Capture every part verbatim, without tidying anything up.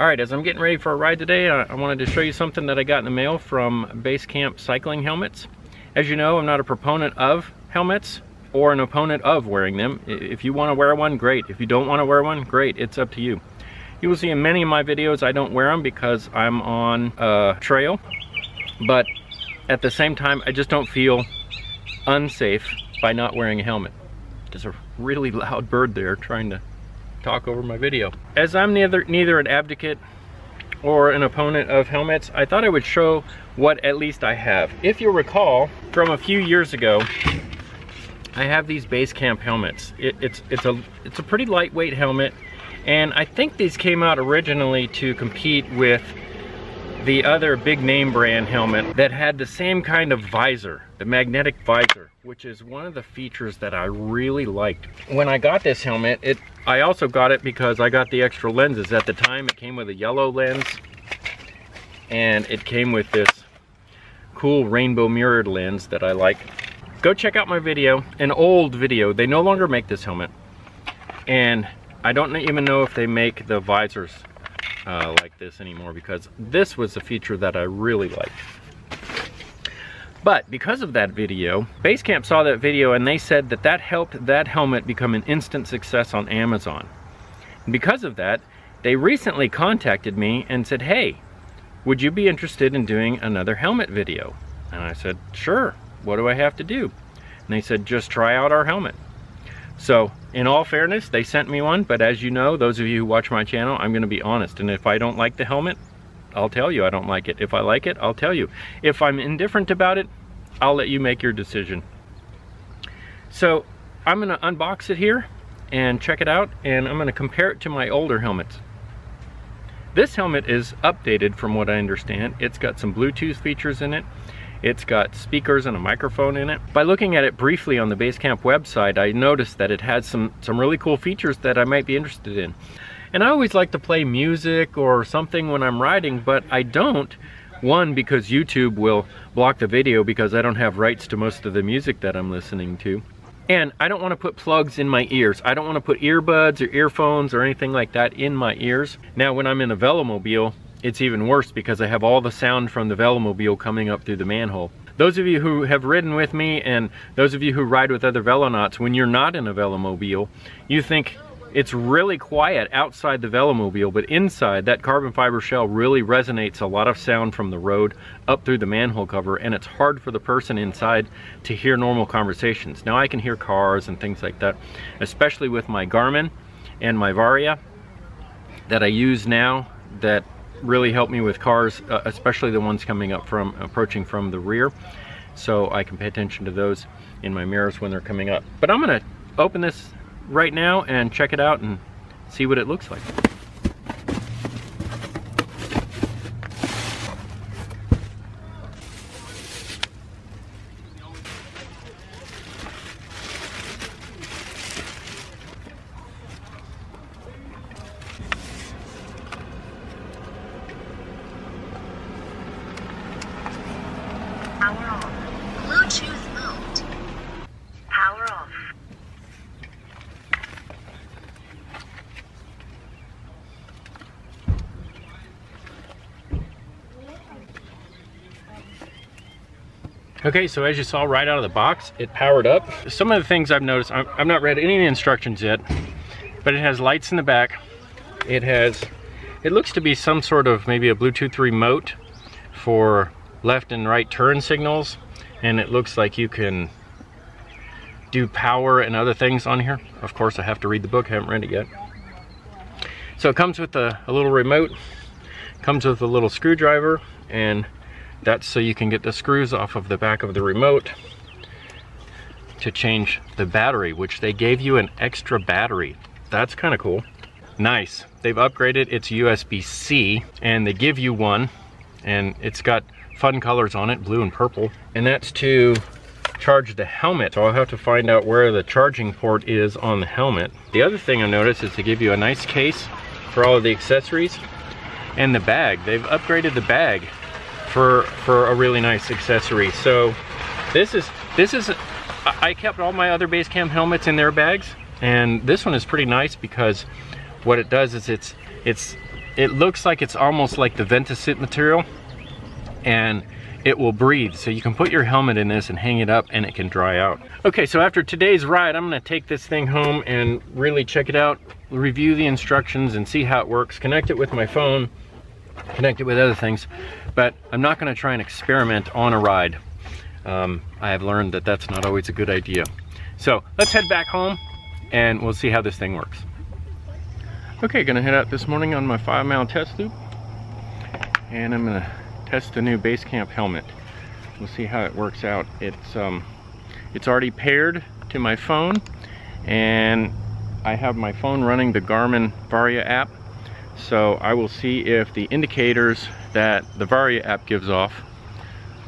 Alright, as I'm getting ready for a ride today, I, I wanted to show you something that I got in the mail from Base Camp cycling helmets. As you know, I'm not a proponent of helmets or an opponent of wearing them. If you want to wear one, great. If you don't want to wear one, great. It's up to you. You will see in many of my videos I don't wear them because I'm on a trail, but at the same time I just don't feel unsafe by not wearing a helmet. There's a really loud bird there trying to talk over my video. As I'm neither neither an advocate or an opponent of helmets, I thought I would show what at least I have. If you'll recall, from a few years ago, I have these Base Camp helmets. It, it's it's a it's a pretty lightweight helmet, and I think these came out originally to compete with the other big name brand helmet that had the same kind of visor, the magnetic visor, which is one of the features that I really liked. When I got this helmet, it I also got it because I got the extra lenses. At the time, it came with a yellow lens, and it came with this cool rainbow mirrored lens that I like. Go check out my video, an old video. They no longer make this helmet, and I don't even know if they make the visors uh, like this anymore, because this was a feature that I really liked. But because of that video, Base Camp saw that video and they said that that helped that helmet become an instant success on Amazon. Because of that, they recently contacted me and said, hey, would you be interested in doing another helmet video? And I said, sure, what do I have to do? And they said, just try out our helmet. So in all fairness, they sent me one, but as you know, those of you who watch my channel, I'm gonna be honest, and if I don't like the helmet, I'll tell you I don't like it. If I like it, I'll tell you. If I'm indifferent about it, I'll let you make your decision. So I'm gonna unbox it here and check it out, and I'm gonna compare it to my older helmets. This helmet is updated from what I understand. It's got some Bluetooth features in it. It's got speakers and a microphone in it. By looking at it briefly on the Base Camp website, I noticed that it has some, some really cool features that I might be interested in. And I always like to play music or something when I'm riding, but I don't. One, because YouTube will block the video because I don't have rights to most of the music that I'm listening to. And I don't want to put plugs in my ears. I don't want to put earbuds or earphones or anything like that in my ears. Now, when I'm in a Velomobile, it's even worse because I have all the sound from the Velomobile coming up through the manhole. Those of you who have ridden with me and those of you who ride with other Velonauts, when you're not in a Velomobile, you think it's really quiet outside the Velomobile, but inside that carbon fiber shell really resonates a lot of sound from the road up through the manhole cover, and it's hard for the person inside to hear normal conversations. Now I can hear cars and things like that, especially with my Garmin and my Varia that I use now that really help me with cars, uh, especially the ones coming up from, approaching from the rear. So I can pay attention to those in my mirrors when they're coming up. But I'm gonna open this right now and check it out and see what it looks like. Power off. Bluetooth mode. Power off. Okay, so as you saw right out of the box, it powered up. Some of the things I've noticed, I'm, I've not read any of the instructions yet, but it has lights in the back. It has, it looks to be some sort of maybe a Bluetooth remote for left and right turn signals, and it looks like you can do power and other things on here. Of course, I have to read the book, I haven't read it yet. So it comes with a, a little remote, comes with a little screwdriver, and that's so you can get the screws off of the back of the remote to change the battery, which they gave you an extra battery. That's kind of cool. Nice. They've upgraded its U S B C, and they give you one, and it's got fun colors on it, blue and purple, and that's to charge the helmet. So I'll have to find out where the charging port is on the helmet. The other thing I noticed is they give you a nice case for all of the accessories, and the bag. They've upgraded the bag for for a really nice accessory. So this is this is I kept all my other Base Camp helmets in their bags, and this one is pretty nice because what it does is it's it's it looks like it's almost like the Ventisit material, and it will breathe. So you can put your helmet in this and hang it up and it can dry out. Okay, so after today's ride, I'm gonna take this thing home and really check it out, review the instructions and see how it works, connect it with my phone, connect it with other things, but I'm not gonna try and experiment on a ride. Um, I have learned that that's not always a good idea. So let's head back home and we'll see how this thing works. Okay, gonna head out this morning on my five mile test loop, and I'm gonna test the new Base Camp helmet. We'll see how it works out. It's um, it's already paired to my phone, and I have my phone running the Garmin Varia app. So I will see if the indicators that the Varia app gives off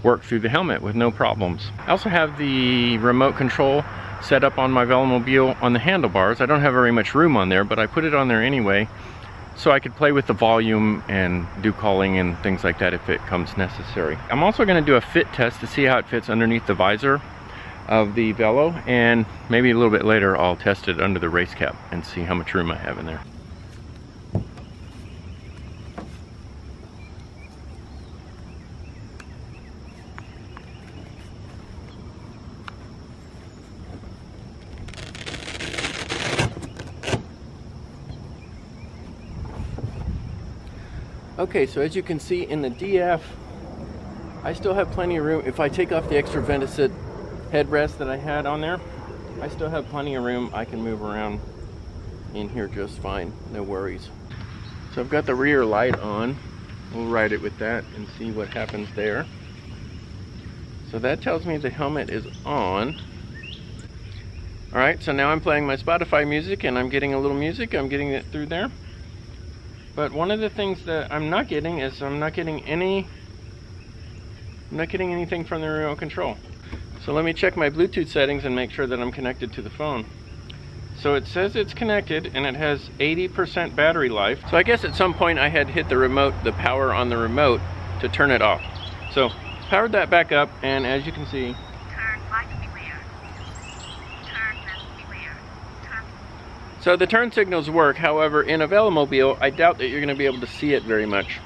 work through the helmet with no problems. I also have the remote control set up on my Velomobile on the handlebars. I don't have very much room on there, but I put it on there anyway, so I could play with the volume and do calling and things like that if it comes necessary. I'm also gonna do a fit test to see how it fits underneath the visor of the Velo, and maybe a little bit later I'll test it under the race cap and see how much room I have in there. Okay, so as you can see in the D F, I still have plenty of room. If I take off the extra Ventisit headrest that I had on there, I still have plenty of room. I can move around in here just fine, no worries. So I've got the rear light on. We'll ride it with that and see what happens there. So that tells me the helmet is on. All right, so now I'm playing my Spotify music and I'm getting a little music. I'm getting it through there. But one of the things that I'm not getting is I'm not getting any, I'm not getting anything from the remote control. So let me check my Bluetooth settings and make sure that I'm connected to the phone. So it says it's connected and it has eighty percent battery life. So I guess at some point I had hit the remote, the power on the remote to turn it off. So powered that back up, and as you can see, so the turn signals work. However, in a Velomobile, I doubt that you're going to be able to see it very much.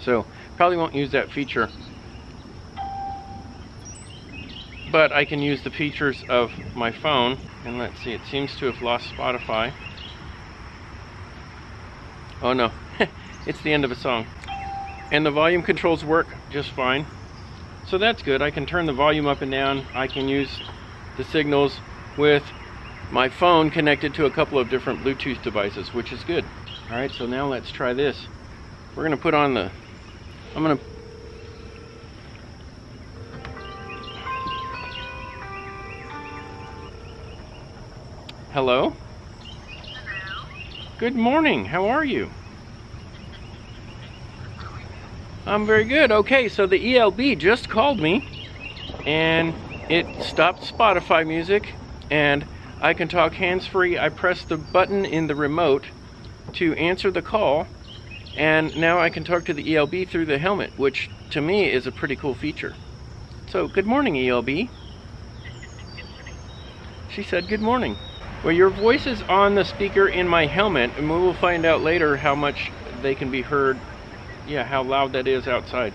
So probably won't use that feature. But I can use the features of my phone. And let's see, it seems to have lost Spotify. Oh no, it's the end of a song. And the volume controls work just fine. So that's good. I can turn the volume up and down. I can use the signals with my phone connected to a couple of different Bluetooth devices, which is good. All right, so now let's try this. We're gonna put on the, I'm gonna, hello? Hello? Good morning, how are you? I'm very good. Okay, so the E L B just called me and it stopped Spotify music and I can talk hands-free. I press the button in the remote to answer the call, and now I can talk to the E L B through the helmet, which to me is a pretty cool feature. So good morning, E L B. She said good morning. Well, your voice is on the speaker in my helmet, and we will find out later how much they can be heard, yeah, how loud that is outside,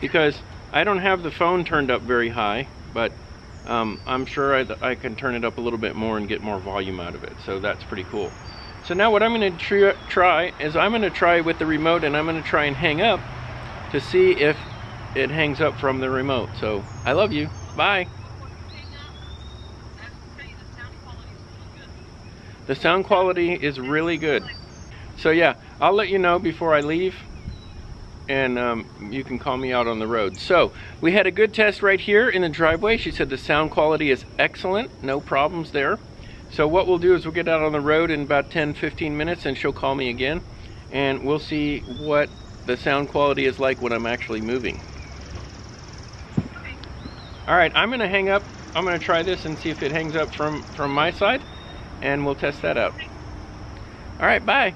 because I don't have the phone turned up very high, but Um, I'm sure I, I can turn it up a little bit more and get more volume out of it, so that's pretty cool. So now what I'm going to try is I'm going to try with the remote, and I'm going to try and hang up to see if it hangs up from the remote. So I love you. Bye. The sound quality is really good. So yeah, I'll let you know before I leave, and um, you can call me out on the road. So we had a good test right here in the driveway. She said the sound quality is excellent, no problems there. So what we'll do is we'll get out on the road in about ten fifteen minutes, and she'll call me again, and we'll see what the sound quality is like when I'm actually moving. All right, I'm gonna hang up. I'm gonna try this and see if it hangs up from from my side, and we'll test that out. All right, bye.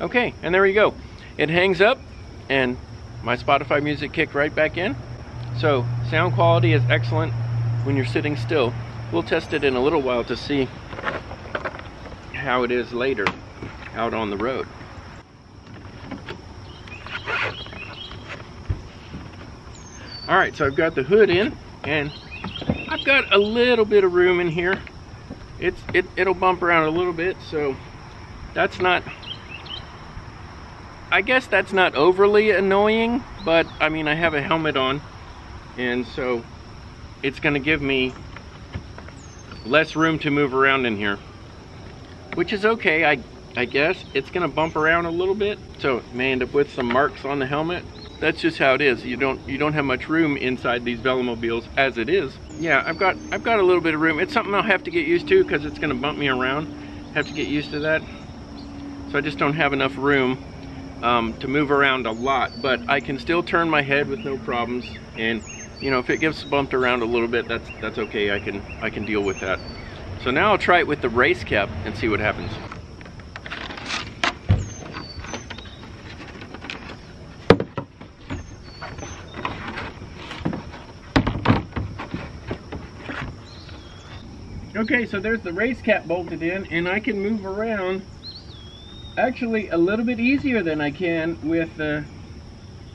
Okay, and there you go. It hangs up, and my Spotify music kicked right back in. So sound quality is excellent when you're sitting still. We'll test it in a little while to see how it is later out on the road. Alright, so I've got the hood in, and I've got a little bit of room in here. It's it, it'll bump around a little bit, so that's not, I guess that's not overly annoying, but I mean, I have a helmet on, and so it's going to give me less room to move around in here, which is okay, I, I guess. It's going to bump around a little bit, so it may end up with some marks on the helmet. That's just how it is. You don't you don't have much room inside these Velomobiles as it is. Yeah, I've got I've got a little bit of room. It's something I'll have to get used to because it's going to bump me around. I have to get used to that. So I just don't have enough room um, to move around a lot, but I can still turn my head with no problems. And you know, if it gets bumped around a little bit, that's that's okay. I can I can deal with that. So now I'll try it with the race cap and see what happens. Okay, so there's the race cap bolted in, and I can move around actually a little bit easier than I can with the,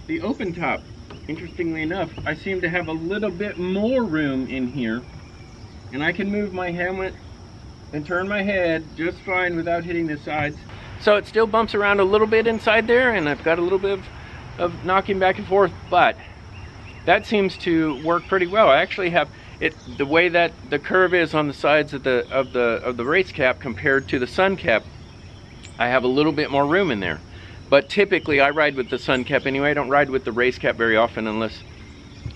the open top. Interestingly enough, I seem to have a little bit more room in here, and I can move my helmet and turn my head just fine without hitting the sides. So it still bumps around a little bit inside there, and I've got a little bit of, of knocking back and forth, but that seems to work pretty well. I actually have It, the way that the curve is on the sides of the of the of the race cap compared to the sun cap, I have a little bit more room in there. But typically I ride with the sun cap anyway. I don't ride with the race cap very often unless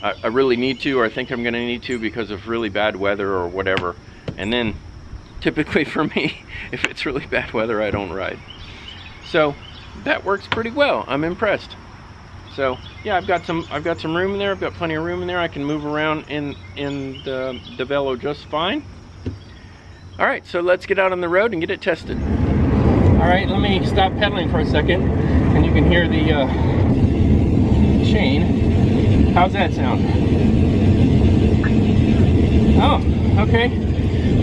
I, I really need to, or I think I'm going to need to because of really bad weather or whatever. And then typically for me, if it's really bad weather, I don't ride. So that works pretty well. I'm impressed. So yeah, I've got some I've got some room in there. I've got plenty of room in there. I can move around in in the, the Velo just fine. All right, so let's get out on the road and get it tested. All right, let me stop pedaling for a second, and you can hear the uh, chain. How's that sound? Oh, okay.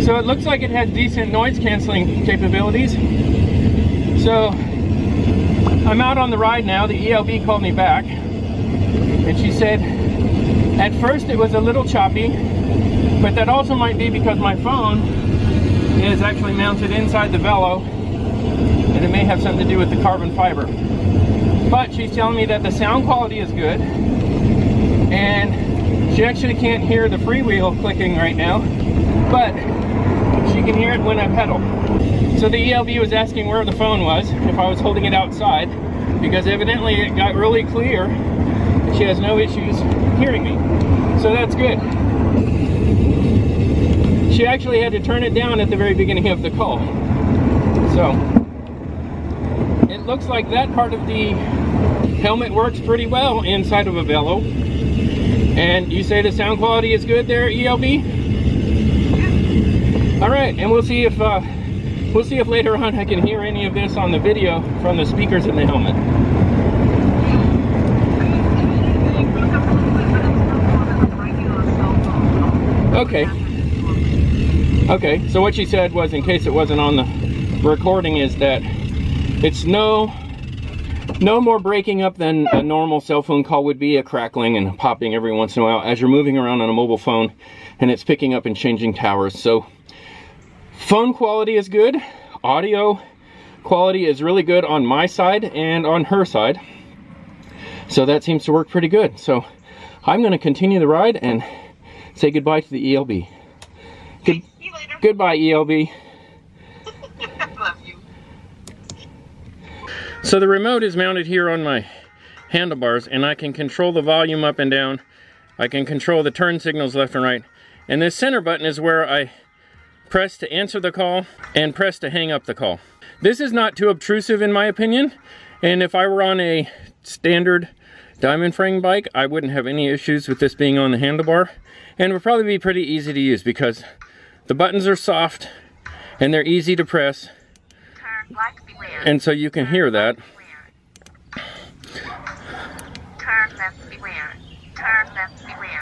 So it looks like it has decent noise canceling capabilities. So I'm out on the ride now. The E L V called me back, and she said at first it was a little choppy, but that also might be because my phone is actually mounted inside the Velo, and it may have something to do with the carbon fiber. But she's telling me that the sound quality is good, and she actually can't hear the freewheel clicking right now, but she can hear it when I pedal. So the E L V was asking where the phone was, if I was holding it outside, because evidently it got really clear. She has no issues hearing me, so that's good. She actually had to turn it down at the very beginning of the call. So it looks like that part of the helmet works pretty well inside of a Velo. And you say the sound quality is good there, E L V? All right, and we'll see if uh, We'll see if later on I can hear any of this on the video from the speakers in the helmet. Okay. Okay, so what she said was, in case it wasn't on the recording, is that it's no, no more breaking up than a normal cell phone call would be, a crackling and popping every once in a while as you're moving around on a mobile phone and it's picking up and changing towers. So phone quality is good, audio quality is really good on my side and on her side, so that seems to work pretty good. So I'm going to continue the ride and say goodbye to the E L B. Okay, good, see you later. Goodbye, E L B. I love you. So the remote is mounted here on my handlebars, and I can control the volume up and down. I can control the turn signals left and right, and this center button is where I press to answer the call and press to hang up the call. This is not too obtrusive in my opinion, and if I were on a standard diamond frame bike, I wouldn't have any issues with this being on the handlebar, and it would probably be pretty easy to use because the buttons are soft and they're easy to press, turn left beware. And so you can turn hear that. Turn left beware. Turn left beware.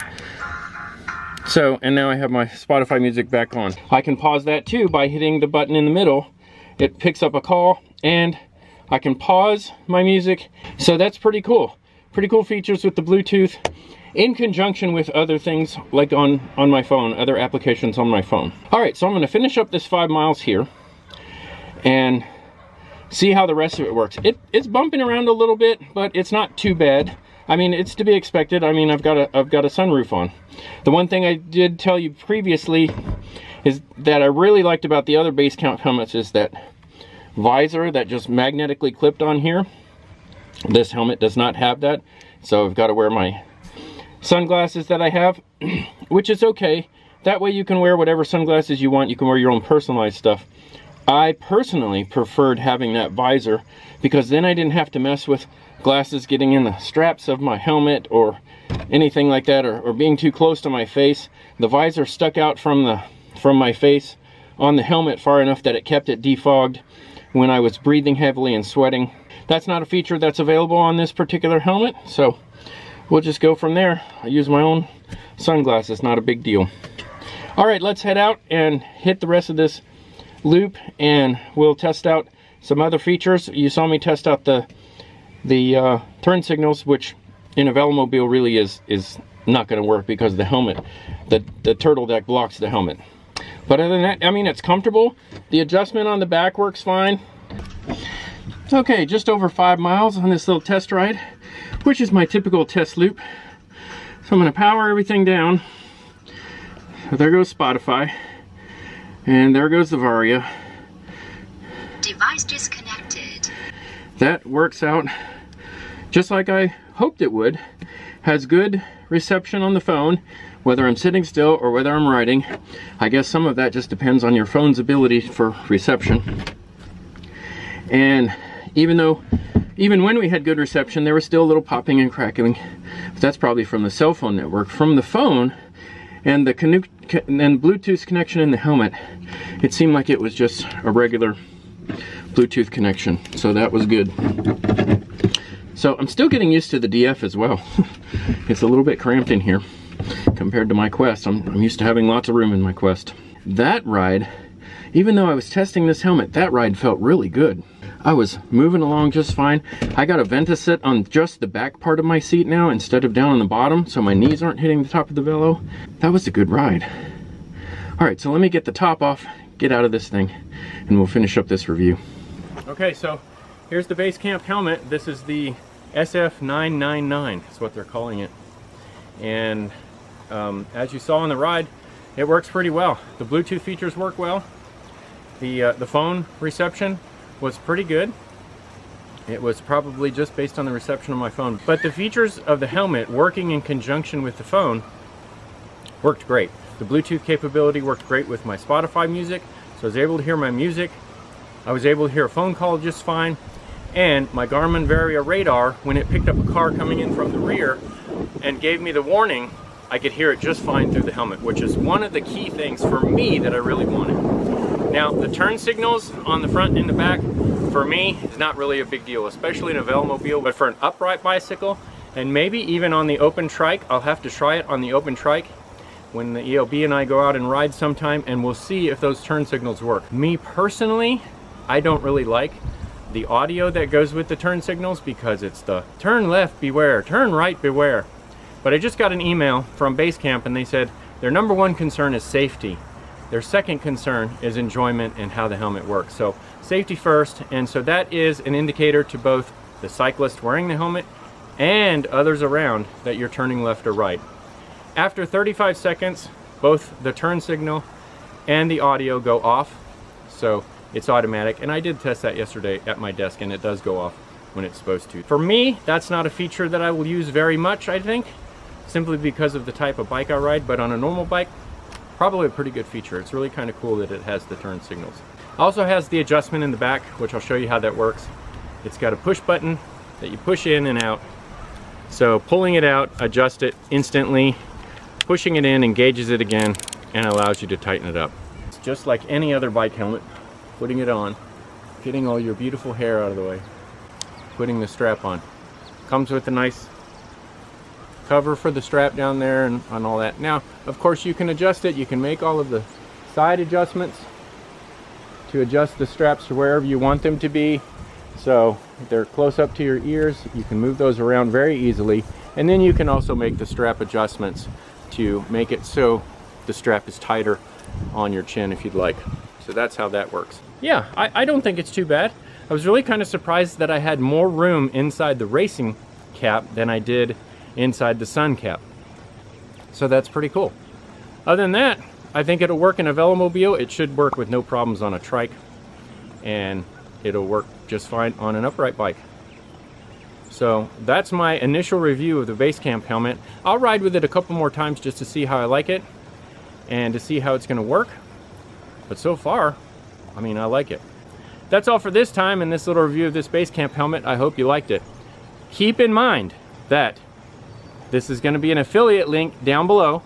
So, and now I have my Spotify music back on. I can pause that too by hitting the button in the middle, it picks up a call and I can pause my music. So that's pretty cool. Pretty cool features with the Bluetooth in conjunction with other things like on, on my phone, other applications on my phone. All right, so I'm gonna finish up this five miles here and see how the rest of it works. It, it's bumping around a little bit, but it's not too bad. I mean, it's to be expected. I mean, I've got a, I've got a sunroof on. The one thing I did tell you previously is that I really liked about the other Base Camp helmets is that visor that just magnetically clipped on here. This helmet does not have that. So I've got to wear my sunglasses that I have, which is okay. That way you can wear whatever sunglasses you want. You can wear your own personalized stuff. I personally preferred having that visor because then I didn't have to mess with glasses getting in the straps of my helmet or anything like that, or, or being too close to my face. The visor stuck out from the from my face on the helmet far enough that it kept it defogged when I was breathing heavily and sweating. That's not a feature that's available on this particular helmet, so we'll just go from there. I use my own sunglasses, not a big deal. All right, let's head out and hit the rest of this loop and we'll test out some other features. You saw me test out the the uh, turn signals, which in a Velomobile really is is not going to work because the helmet, the, the turtle deck blocks the helmet. But other than that, I mean, it's comfortable. The adjustment on the back works fine. Okay, just over five miles on this little test ride, which is my typical test loop. So I'm going to power everything down. So there goes Spotify. And there goes the Varia. Device disconnected. That works out just like I hoped it would. Has good reception on the phone, whether I'm sitting still or whether I'm riding. I guess some of that just depends on your phone's ability for reception. And even though, even when we had good reception, there was still a little popping and crackling. But that's probably from the cell phone network. From the phone and the connect and Bluetooth connection in the helmet, it seemed like it was just a regular Bluetooth connection. So that was good. So I'm still getting used to the D F as well. It's a little bit cramped in here compared to my Quest. I'm, I'm used to having lots of room in my Quest. That ride, even though I was testing this helmet, that ride felt really good. I was moving along just fine. I got a Ventisit on just the back part of my seat now instead of down on the bottom, so my knees aren't hitting the top of the Velo. That was a good ride. All right, so let me get the top off, get out of this thing, and we'll finish up this review. Okay, so here's the Base Camp helmet. This is the S F nine nine nine, is what they're calling it. And um, as you saw on the ride, it works pretty well. The Bluetooth features work well. The, uh, the phone reception was pretty good. It was probably just based on the reception on my phone. But the features of the helmet working in conjunction with the phone worked great. The Bluetooth capability worked great with my Spotify music, so I was able to hear my music. I was able to hear a phone call just fine. And my Garmin Varia radar, when it picked up a car coming in from the rear and gave me the warning, I could hear it just fine through the helmet, which is one of the key things for me that I really wanted. Now, the turn signals on the front and the back, for me, is not really a big deal, especially in a Velomobile, but for an upright bicycle, and maybe even on the open trike, I'll have to try it on the open trike when the E L B and I go out and ride sometime, and we'll see if those turn signals work. Me personally, I don't really like the audio that goes with the turn signals because it's the turn left beware, turn right beware. But I just got an email from Base Camp and they said their number one concern is safety. Their second concern is enjoyment and how the helmet works. So safety first, and so that is an indicator to both the cyclist wearing the helmet and others around that you're turning left or right. After thirty-five seconds, both the turn signal and the audio go off. So it's automatic, and I did test that yesterday at my desk, and it does go off when it's supposed to. For me, that's not a feature that I will use very much, I think, simply because of the type of bike I ride, but on a normal bike, probably a pretty good feature. It's really kind of cool that it has the turn signals. Also has the adjustment in the back, which I'll show you how that works. It's got a push button that you push in and out. So pulling it out, adjust it instantly, pushing it in engages it again, and allows you to tighten it up. It's just like any other bike helmet. Putting it on, getting all your beautiful hair out of the way, putting the strap on. Comes with a nice cover for the strap down there and on all that. Now, of course, you can adjust it. You can make all of the side adjustments to adjust the straps to wherever you want them to be. So they're close up to your ears. You can move those around very easily. And then you can also make the strap adjustments to make it so the strap is tighter on your chin if you'd like. So that's how that works. Yeah, I, I don't think it's too bad. I was really kind of surprised that I had more room inside the racing cap than I did inside the sun cap. So that's pretty cool. Other than that, I think it'll work in a Velomobile. It should work with no problems on a trike. And it'll work just fine on an upright bike. So that's my initial review of the Base Camp helmet. I'll ride with it a couple more times just to see how I like it and to see how it's gonna work. But so far, I mean, I like it. That's all for this time in this little review of this Base Camp helmet. I hope you liked it. Keep in mind that this is gonna be an affiliate link down below.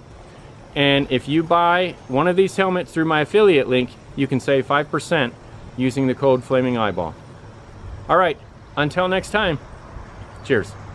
And if you buy one of these helmets through my affiliate link, you can save five percent using the code Flaming Eyeball. All right, until next time, cheers.